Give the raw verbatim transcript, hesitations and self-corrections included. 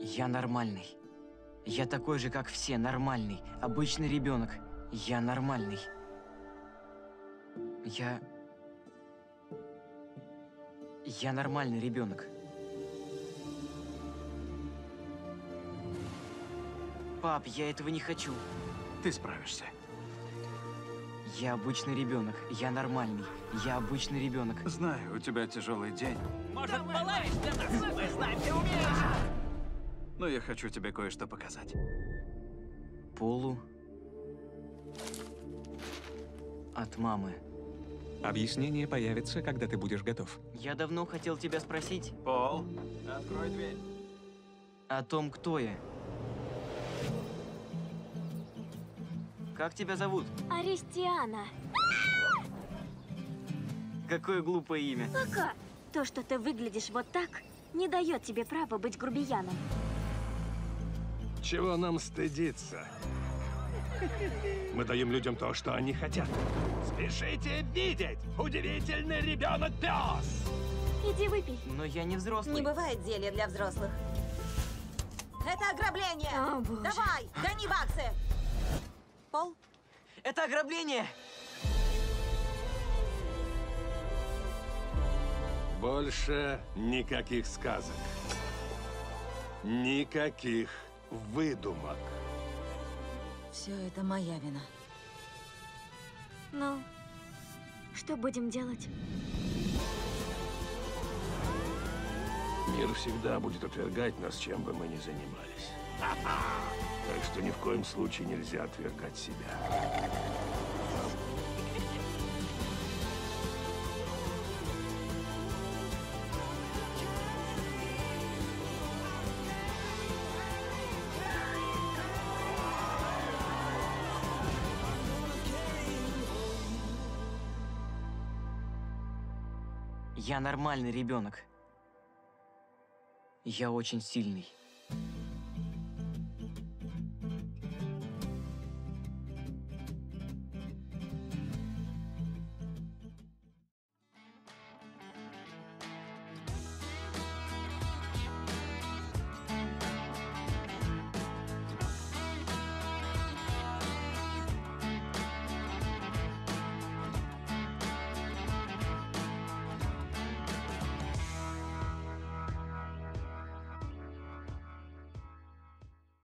Я нормальный. Я такой же, как все, нормальный. Обычный ребенок. Я нормальный. Я... Я нормальный ребенок. Пап, я этого не хочу. Ты справишься. Я обычный ребенок. Я нормальный. Я обычный ребенок. Знаю, у тебя тяжелый день. Может, малыш, ты танцуешь с нами, ты умеешь. Но я хочу тебе кое-что показать. Полу от мамы. Объяснение появится, когда ты будешь готов. Я давно хотел тебя спросить. Пол, открой дверь. О том, кто я. Как тебя зовут? Аристиана. Какое глупое имя. Пока. То, что ты выглядишь вот так, не дает тебе права быть грубияном. Чего нам стыдиться? Мы даем людям то, что они хотят. Спешите видеть! Удивительный ребенок-пес! Иди выпей. Но я не взрослый. Не бывает зелья для взрослых. Это ограбление! О, боже. Давай, гони баксы! Пол? Это ограбление! Больше никаких сказок. Никаких выдумок. Все это моя вина. Ну, что будем делать? Мир всегда будет отвергать нас, чем бы мы ни занимались. Так что ни в коем случае нельзя отвергать себя. Я нормальный ребенок. Я очень сильный.